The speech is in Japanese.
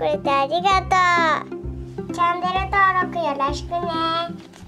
くれてありがとう。チャンネル登録よろしくね。